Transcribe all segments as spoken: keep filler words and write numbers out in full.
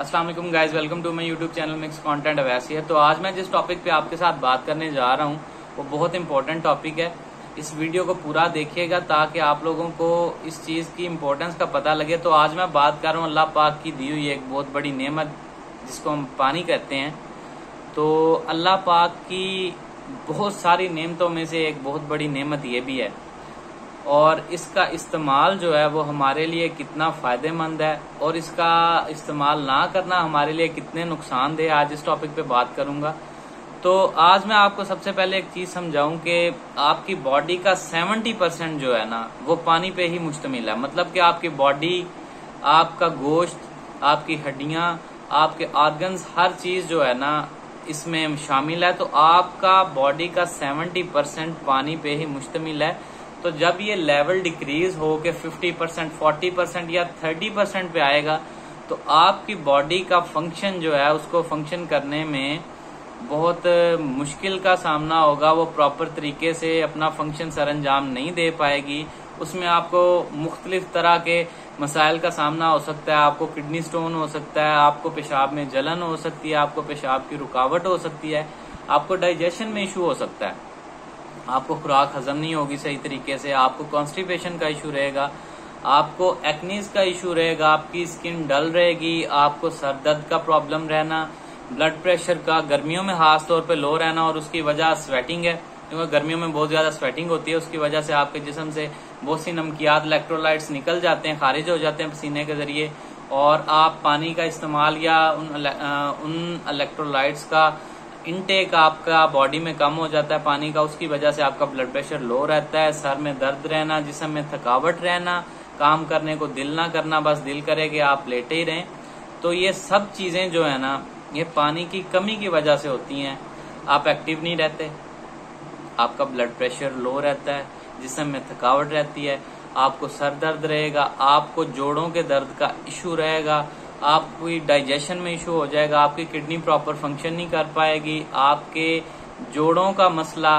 अस्सलाम वालेकुम guys, welcome to my YouTube channel mix content Owaisi है। तो आज मैं जिस टॉपिक पे आपके साथ बात करने जा रहा हूँ वो बहुत इंपॉर्टेंट टॉपिक है। इस वीडियो को पूरा देखिएगा ताकि आप लोगों को इस चीज़ की इम्पोर्टेंस का पता लगे। तो आज मैं बात कर रहा हूँ अल्लाह पाक की दी हुई एक बहुत बड़ी नेमत जिसको हम पानी कहते हैं। तो अल्लाह पाक की बहुत सारी नेमतों में से एक बहुत बड़ी नेमत ये भी है, और इसका इस्तेमाल जो है वो हमारे लिए कितना फ़ायदेमंद है और इसका इस्तेमाल ना करना हमारे लिए कितने नुकसानदेह, आज इस टॉपिक पे बात करूँगा। तो आज मैं आपको सबसे पहले एक चीज़ समझाऊँ कि आपकी बॉडी का सत्तर परसेंट जो है ना वो पानी पे ही मुश्तमिल है। मतलब कि आपकी बॉडी, आपका गोश्त, आपकी हड्डियाँ, आपके ऑर्गन्स, हर चीज़ जो है ना इसमें शामिल है। तो आपका बॉडी का सत्तर परसेंट पानी पे ही मुश्तमिल है। तो जब ये लेवल डिक्रीज हो के पचास परसेंट, चालीस परसेंट या तीस परसेंट पे आएगा तो आपकी बॉडी का फंक्शन जो है उसको फंक्शन करने में बहुत मुश्किल का सामना होगा। वो प्रॉपर तरीके से अपना फंक्शन सर अंजाम नहीं दे पाएगी। उसमें आपको मुख्तलिफ तरह के मसाइल का सामना हो सकता है। आपको किडनी स्टोन हो सकता है, आपको पेशाब में जलन हो सकती है, आपको पेशाब की रुकावट हो सकती है, आपको डाइजेशन में इशू हो सकता है, आपको खुराक हजम नहीं होगी सही तरीके से, आपको कॉन्स्टिपेशन का इशू रहेगा, आपको एक्नीज का इशू रहेगा, आपकी स्किन डल रहेगी, आपको सर दर्द का प्रॉब्लम रहना, ब्लड प्रेशर का गर्मियों में खास तौर पे लो रहना और उसकी वजह स्वेटिंग है, क्योंकि गर्मियों में बहुत ज्यादा स्वेटिंग होती है। उसकी वजह से आपके जिस्म से बहुत सी नमकियात, इलेक्ट्रोलाइट्स निकल जाते हैं, खारिज हो जाते हैं पसीने के जरिए, और आप पानी का इस्तेमाल या उन इलेक्ट्रोलाइट्स का इनटेक आपका बॉडी में कम हो जाता है पानी का। उसकी वजह से आपका ब्लड प्रेशर लो रहता है, सर में दर्द रहना, जिस्म में थकावट रहना, काम करने को दिल ना करना, बस दिल करे कि आप लेटे ही रहें। तो ये सब चीज़ें जो है ना ये पानी की कमी की वजह से होती हैं। आप एक्टिव नहीं रहते, आपका ब्लड प्रेशर लो रहता है, जिस्म में थकावट रहती है, आपको सर दर्द रहेगा, आपको जोड़ों के दर्द का इशू रहेगा, आपकी डाइजेशन में इशू हो जाएगा, आपकी किडनी प्रॉपर फंक्शन नहीं कर पाएगी, आपके जोड़ों का मसला,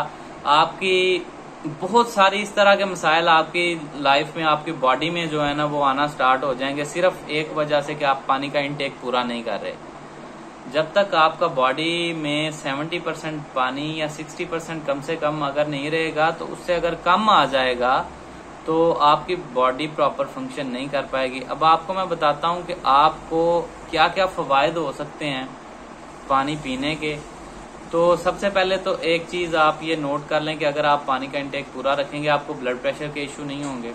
आपकी बहुत सारी इस तरह के मसाइल आपकी लाइफ में, आपकी बॉडी में जो है ना वो आना स्टार्ट हो जाएंगे, सिर्फ एक वजह से कि आप पानी का इनटेक पूरा नहीं कर रहे। जब तक आपका बॉडी में सत्तर परसेंट पानी या साठ परसेंट कम से कम अगर नहीं रहेगा, तो उससे अगर कम आ जाएगा तो आपकी बॉडी प्रॉपर फंक्शन नहीं कर पाएगी। अब आपको मैं बताता हूँ कि आपको क्या क्या फ़वाइद हो सकते हैं पानी पीने के। तो सबसे पहले तो एक चीज़ आप ये नोट कर लें कि अगर आप पानी का इंटेक पूरा रखेंगे आपको ब्लड प्रेशर के इशू नहीं होंगे,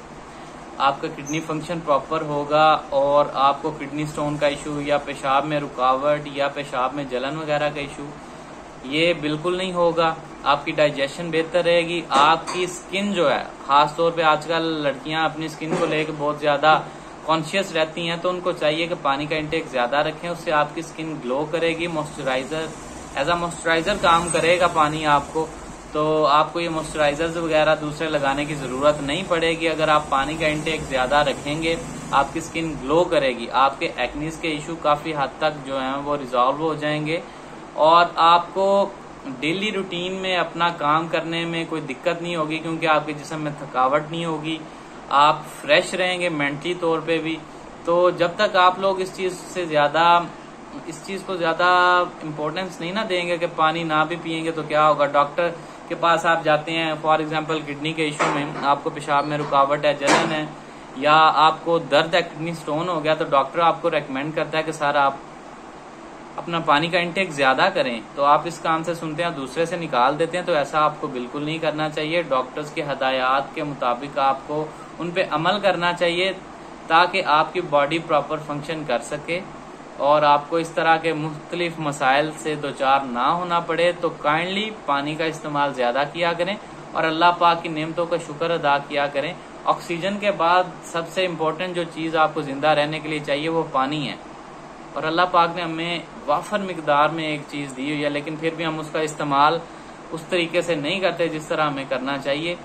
आपका किडनी फंक्शन प्रॉपर होगा और आपको किडनी स्टोन का इशू या पेशाब में रुकावट या पेशाब में जलन वगैरह का इशू ये बिल्कुल नहीं होगा। आपकी डाइजेशन बेहतर रहेगी, आपकी स्किन जो है खास तौर पे आजकल लड़कियां अपनी स्किन को लेकर बहुत ज़्यादा कॉन्शियस रहती हैं, तो उनको चाहिए कि पानी का इंटेक ज़्यादा रखें, उससे आपकी स्किन ग्लो करेगी, मॉइस्चराइज़र एज अ मॉइस्चराइज़र काम करेगा पानी आपको। तो आपको ये मॉइस्चराइज़र्स वगैरह दूसरे लगाने की ज़रूरत नहीं पड़ेगी अगर आप पानी का इंटेक ज़्यादा रखेंगे। आपकी स्किन ग्लो करेगी, आपके एक्नीज के इशू काफ़ी हद तक जो हैं वो रिजॉल्व हो जाएंगे, और आपको डेली रूटीन में अपना काम करने में कोई दिक्कत नहीं होगी क्योंकि आपके जिस्म में थकावट नहीं होगी, आप फ्रेश रहेंगे मेंटली तौर पे भी। तो जब तक आप लोग इस चीज़ से ज़्यादा इस चीज़ को ज़्यादा इम्पोर्टेंस नहीं ना देंगे कि पानी ना भी पियेंगे तो क्या होगा। डॉक्टर के पास आप जाते हैं, फॉर एग्जांपल किडनी के इशू में आपको पेशाब में रुकावट है, जलन है, या आपको दर्द है, किडनी स्टोन हो गया, तो डॉक्टर आपको रेकमेंड करता है कि सर आप अपना पानी का इंटेक ज़्यादा करें। तो आप इस काम से सुनते हैं, दूसरे से निकाल देते हैं। तो ऐसा आपको बिल्कुल नहीं करना चाहिए। डॉक्टर्स के हदायत के मुताबिक आपको उन पे अमल करना चाहिए ताकि आपकी बॉडी प्रॉपर फंक्शन कर सके और आपको इस तरह के मुख्तलिफ मसाइल से दो चार ना होना पड़े। तो काइंडली पानी का इस्तेमाल ज़्यादा किया करें और अल्लाह पाक की नेमतों का शुक्र अदा किया करें। ऑक्सीजन के बाद सबसे इम्पोर्टेंट जो चीज़ आपको ज़िंदा रहने के लिए चाहिए वो पानी है, और अल्लाह पाक ने हमें वाफर मिकदार में एक चीज़ दी हुई है, लेकिन फिर भी हम उसका इस्तेमाल उस तरीके से नहीं करते जिस तरह हमें करना चाहिए।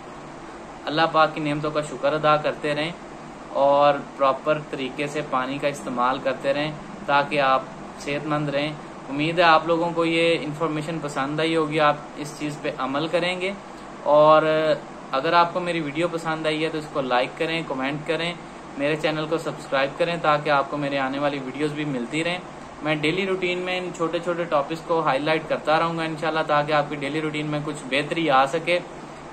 अल्लाह पाक की नेमतों का शुक्र अदा करते रहें और प्रॉपर तरीके से पानी का इस्तेमाल करते रहें ताकि आप सेहतमंद रहें। उम्मीद है आप लोगों को ये इन्फॉर्मेशन पसंद आई होगी, आप इस चीज़ पे अमल करेंगे। और अगर आपको मेरी वीडियो पसंद आई है तो इसको लाइक करें, कमेंट करें, मेरे चैनल को सब्सक्राइब करें ताकि आपको मेरे आने वाली वीडियोस भी मिलती रहें। मैं डेली रूटीन में इन छोटे छोटे टॉपिक्स को हाईलाइट करता रहूँगा इंशाल्लाह, ताकि आपकी डेली रूटीन में कुछ बेहतरी आ सके।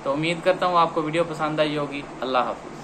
तो उम्मीद करता हूँ आपको वीडियो पसंद आई होगी। अल्लाह हाफिज़।